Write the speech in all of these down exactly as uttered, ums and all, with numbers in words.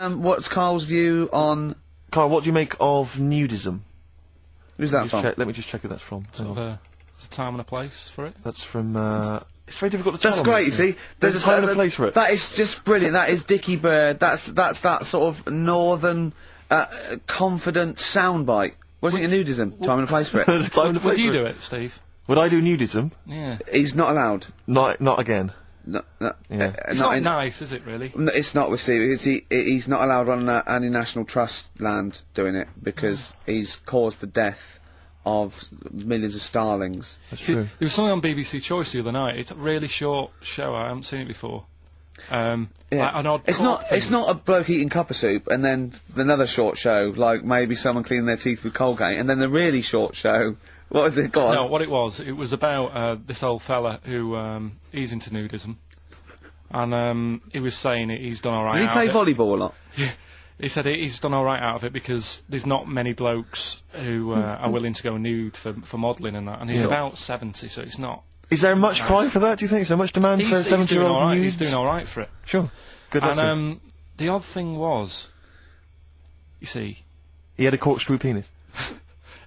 Um, what's Carl's view on... Carl, what do you make of nudism? Who's that from? Let me just check who that's from. Sort of a, there's a time and a place for it. That's from, uh... It's very difficult to tell. That's great, you see. There's, There's a time and a place for it. That is just brilliant. That is Dicky Bird. That's that's that sort of northern, uh, confident soundbite. Wasn't it nudism? Time and a place for it. There's a time and a place for it. Would you do it, Steve? Would I do nudism? Yeah. He's not allowed. Not not again. No, no, yeah. uh, it's not, not in, nice, is it, really? No, it's not with Steve. It's, he, he's not allowed on uh, any National Trust land doing it because mm. he's caused the death of millions of starlings. That's true. There was something on B B C Choice the other night. It's a really short show. I haven't seen it before. Um, yeah. like an odd it's not thing. It's not a bloke eating cup of soup and then another short show, like maybe someone cleaning their teeth with Colgate, and then the really short show. What was it called? No, what it was, it was about uh, this old fella who, um, he's into nudism, and um, he was saying he's done alright out of it. Does he play volleyball a lot? Yeah. He said he's done alright out of it because there's not many blokes who uh, are willing to go nude for, for modelling and that, and he's yeah. about seventy, so it's not... Is there much nice. cry for that, do you think? Is there much demand he's, for seventy-year-old nudes? He's doing alright for it. Sure. Good luck. And, um, the odd thing was, you see... He had a corkscrew penis.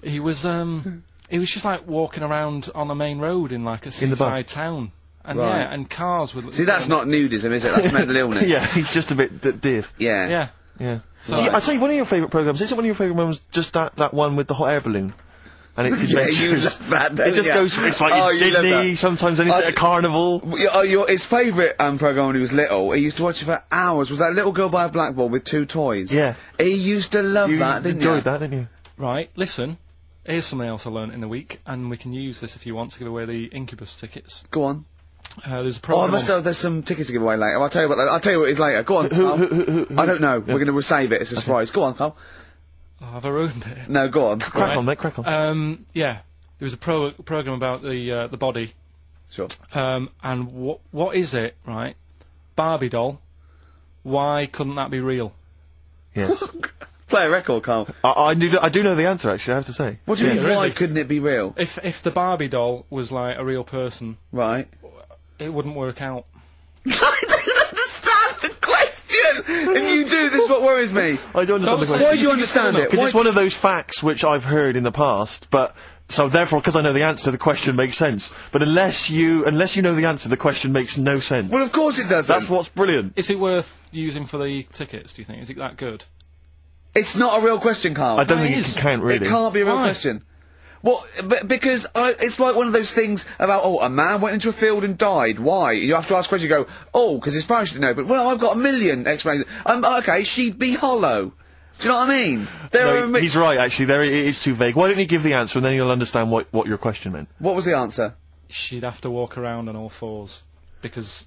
He was, um... It was just like walking around on the main road in like a seaside town, and right. yeah, and cars would. See, that's not nudism, is it? That's mental illness. Yeah, he's just a bit d dear. Yeah, yeah, yeah. So you, I tell you, one of your favourite programmes isn't one of your favourite ones just that that one with the hot air balloon, and it's adventures. Yeah, that, it just yeah. goes. It's like oh, in Sydney. Sometimes then it's uh, at a carnival. Oh, your his favourite um, programme when he was little, he used to watch it for hours. Was that Little Girl by a Blackboard with two toys? Yeah, he used to love you that. Didn't enjoyed you? That, didn't you? Right, listen. Here's something else I learned in the week, and we can use this if you want to give away the Incubus tickets. Go on. Uh, there's a problem. Oh, I must have. There's some tickets to give away later. I'll tell you about that. I'll tell you what it is later. Go on. Who, who, who, who, who, I don't know. Yeah. We're going to save it. It's a okay. surprise. Go on, Carl. Oh, have I ruined it? No, go on. Crack right. on, mate. Crack on. Um, yeah. There was a pro program about the uh, the body. Sure. Um, and what what is it? Right. Barbie doll. Why couldn't that be real? Yes. Play a record, Carl. I, I, do, I do know the answer, actually, I have to say. What do you yeah, mean, really? Why couldn't it be real? If if the Barbie doll was, like, a real person... Right. It wouldn't work out. I don't understand the question! If you do, this is what worries me. I don't understand don't the question. Why do you understand it? Because it's one of those facts which I've heard in the past, but... So, therefore, because I know the answer, the question makes sense. But unless you, unless you know the answer, the question makes no sense. Well, of course it does. That's what's brilliant. Is it worth using for the tickets, do you think? Is it that good? It's not a real question, Carl. I don't it think is. It can count, really. It can't be a real Why? Question. Well, b because I, it's like one of those things about, oh, a man went into a field and died. Why? You have to ask a question, you go, oh, because his parents didn't know. But, well, I've got a million explanations. Um, okay, she'd be hollow. Do you know what I mean? There no, are he's right, actually. There, it is too vague. Why don't you give the answer and then you'll understand what, what your question meant. What was the answer? She'd have to walk around on all fours, because...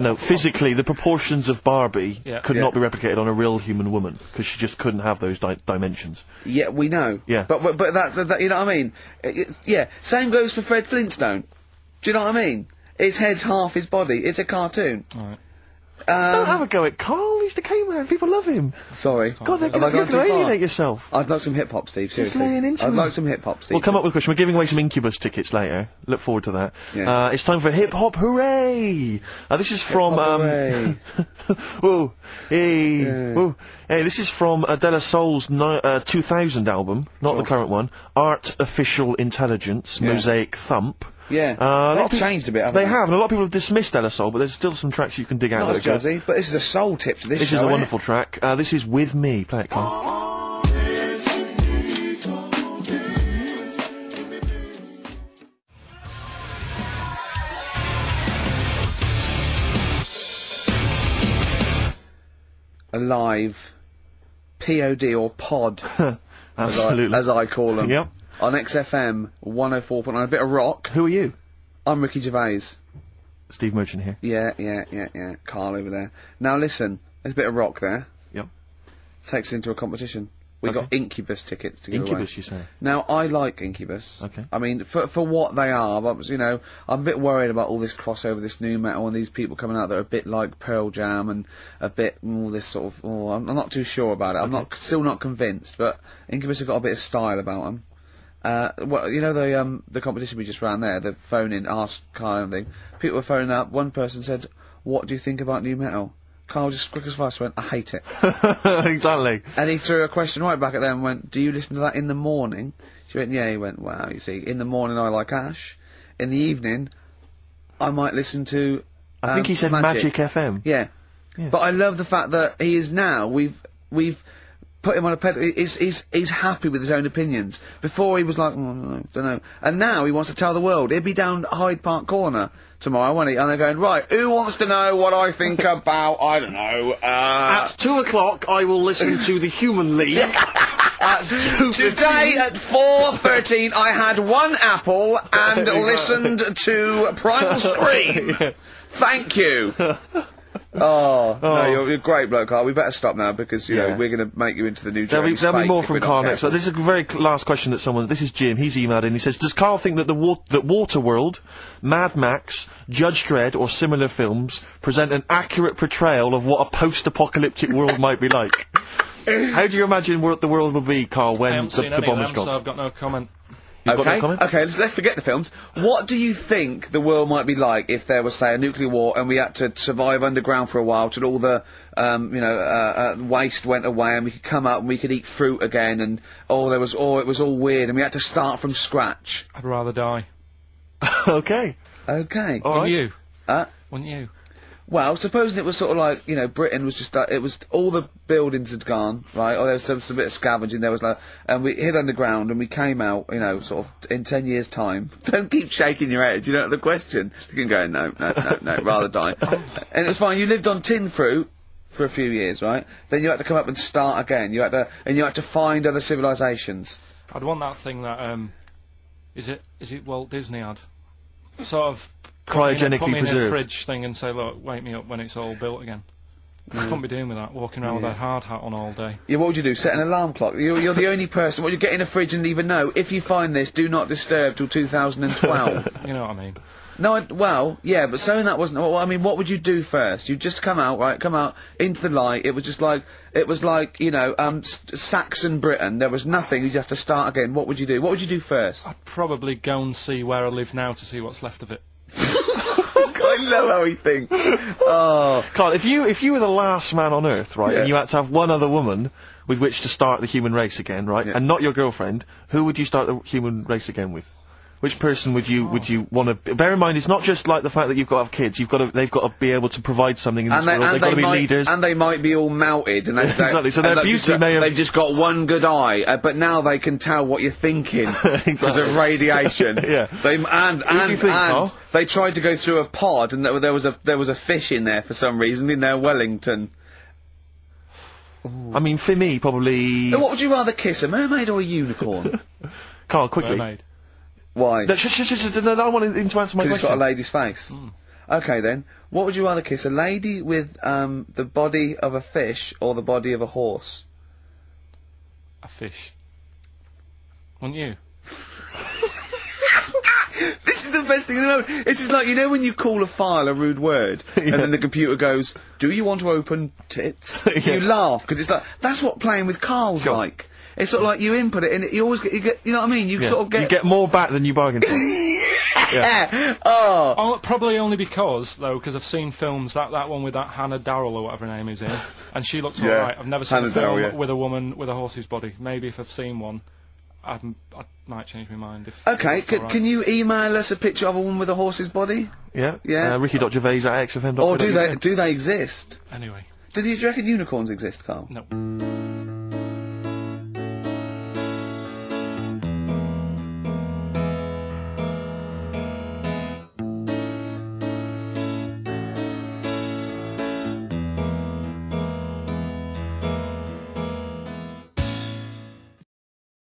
No, physically, the proportions of Barbie yeah. could yeah. not be replicated on a real human woman, because she just couldn't have those di dimensions. Yeah, we know. Yeah. But, but, but that, that, that, you know what I mean? It, it, yeah, same goes for Fred Flintstone. Do you know what I mean? His head's half his body. It's a cartoon. Alright. Um, Don't have a go at Carl, he's the K-man, people love him. Sorry. God, they're gonna, you're gonna alienate yourself. I'd like some hip-hop, Steve, seriously. Just laying into I'd me. like some hip-hop, Steve. We'll come up with a question. We're giving away some Incubus tickets later. Look forward to that. Yeah. Uh, it's time for Hip-Hop Hooray! Uh, this is hip from, hop, um... Whoa. Hey. Yeah. Whoa. Hey, this is from uh, De La Soul's no, uh, two thousand album, not sure. the current one, Art Official Intelligence yeah. Mosaic Thump. Yeah, uh, they've people, changed a bit, haven't they? They have, and a lot of people have dismissed De La Soul, but there's still some tracks you can dig out. Not as jazzy, but this is a soul tip to this This show, is a wonderful it? track. Uh, this is With Me. Play it, Carl. Alive. P O D or Pod. Absolutely. As I, as I call them. Yep. On X F M one oh four point nine, a bit of rock. Who are you? I'm Ricky Gervais. Steve Merchant here. Yeah, yeah, yeah, yeah. Carl over there. Now listen, there's a bit of rock there. Yep. Takes us into a competition. We okay. got Incubus tickets to give away. Incubus, you say? Now, I like Incubus. Okay. I mean, for for what they are, but, you know, I'm a bit worried about all this crossover, this new metal, and these people coming out that are a bit like Pearl Jam and a bit all this sort of... Oh, I'm, I'm not too sure about it. Okay. I'm not still not convinced, but Incubus have got a bit of style about them. Uh, well, you know the um the competition we just ran there, the phone in ask Carl and thing. People were phoning up. One person said, "What do you think about new metal?" Carl just quick as fast went, I hate it. Exactly. And he threw a question right back at them and went, do you listen to that in the morning? She went, yeah. He went, wow, you see, in the morning I like Ash. In the evening, I might listen to... Um, I think he said Magic, Magic F M. Yeah. yeah. But I love the fact that he is now, we've, we've put him on a pedestal. He's, he's, he's happy with his own opinions. Before he was like, oh, I don't know, don't know. And now he wants to tell the world. He'd be down Hyde Park Corner tomorrow, won't he? And they're going, right, who wants to know what I think about, I don't know, uh... At two o'clock, I will listen to the Human League. At Today at four thirteen, I had one apple and listened to Primal Scream. Yeah. Thank you. Oh, oh, no, you're, you're a great bloke, Carl. We better stop now because, you yeah. know, we're going to make you into the new Jeremy There'll be, there'll be more from Carl next. But this is the very last question that someone... This is Jim. He's emailed in. He says, does Carl think that the wa that Waterworld, Mad Max, Judge Dredd or similar films present an accurate portrayal of what a post-apocalyptic world might be like? How do you imagine what the world will be, Carl, when the, the bomb is dropped? So I've got no comment. You've okay. No okay, let's, let's forget the films. What do you think the world might be like if there was, say, a nuclear war and we had to survive underground for a while till all the, um, you know, uh, uh, waste went away and we could come up and we could eat fruit again and oh, there was oh, it was all weird and we had to start from scratch? I'd rather die. Okay. Okay. All right. You? Uh, Wouldn't you? Well, supposing it was sort of like, you know, Britain was just, uh, it was, all the buildings had gone, right, or there was some, some bit of scavenging, there was like, and we hid underground and we came out, you know, sort of, in ten years' time. Don't keep shaking your head, you don't have the question. You can go, no, no, no, no, rather die. And it was fine, you lived on tin fruit for a few years, right, then you had to come up and start again, you had to, and you had to find other civilisations. I'd want that thing that, um, is it, is it Walt Disney ad? Sort of... cryogenically put me in preserved. A fridge thing and say, look, wake me up when it's all built again. Mm. I couldn't be doing with that, walking around yeah. with a hard hat on all day. Yeah, what would you do? Set an alarm clock? You're, you're the only person, well, you get in a fridge and leave a note. If you find this, do not disturb till two thousand twelve. You know what I mean? No, I, well, yeah, but saying that wasn't, well, I mean, what would you do first? You'd just come out, right, come out into the light. It was just like, it was like, you know, um, Saxon Britain. There was nothing, you'd have to start again. What would you do? What would you do first? I'd probably go and see where I live now to see what's left of it. I love how he thinks. Oh, Carl, if you if you were the last man on Earth, right, yeah. and you had to have one other woman with which to start the human race again, right, yeah. and not your girlfriend, who would you start the human race again with? Which person would you oh. would you want to? Bear in mind, it's not just like the fact that you've got to have kids. You've got to, they've got to be able to provide something in this and they, world. And they've got they to be might, leaders, and they might be all mounted. And they, exactly. So and their beauty just, may have. They've just got one good eye, uh, but now they can tell what you're thinking because exactly. of radiation. Yeah. They and and Who do you think, and Carl? They tried to go through a pod, and there was a there was a fish in there for some reason in their Wellington. Ooh. I mean, for me, probably. Now, what would you rather kiss, a mermaid or a unicorn? Carl, quickly. Mermaid. Why? No, sh sh sh sh no, I want him to answer my question. Because he's got a lady's face. Mm. Okay, then. What would you rather kiss? A lady with, um, the body of a fish or the body of a horse? A fish. Wouldn't you? This is the best thing in the world. This is like, you know when you call a file a rude word, yeah. and then the computer goes, do you want to open tits? Yeah. You laugh, because it's like, that's what playing with Carl's sure. like. It's sort of like you input it and it, you always get, you get, you know what I mean? You yeah. sort of get- You get more back than you bargained for. Yeah. Oh. Oh. Probably only because, though, because I've seen films, that, that one with that Hannah Darryl or whatever her name is in, and she looks yeah. alright. I've never seen Hannah a film Darryl, yeah. with a woman with a horse's body. Maybe if I've seen one, I, I might change my mind if- Okay, c right. can you email us a picture of a woman with a horse's body? Yeah. Yeah. Uh, Ricky dot Gervais at X F M dot com. Or do they, do they exist? Anyway. Do you, do you reckon unicorns exist, Carl? No.